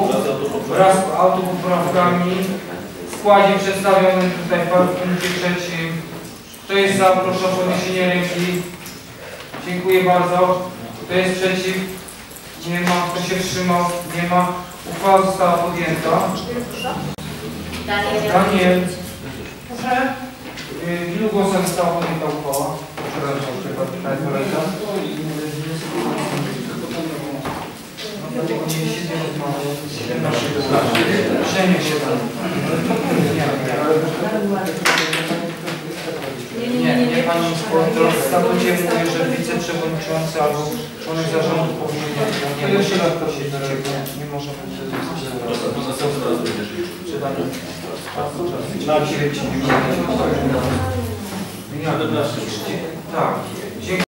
budynku wraz z autopoprawkami w składzie przedstawionym tutaj w punkcie 3. Kto jest za, proszę o podniesienie ręki. Dziękuję bardzo. Kto jest przeciw? Nie ma. Kto się wstrzymał? Nie ma. Uchwała została podjęta. Daniel. Proszę. Ilu głosem została podjęta uchwała? Nie, pani inspektor, w statucie mówi, że wiceprzewodniczący albo członek zarządu powinien być. Nie, jeszcze raz prosić, nie możemy przeczytać. Tak.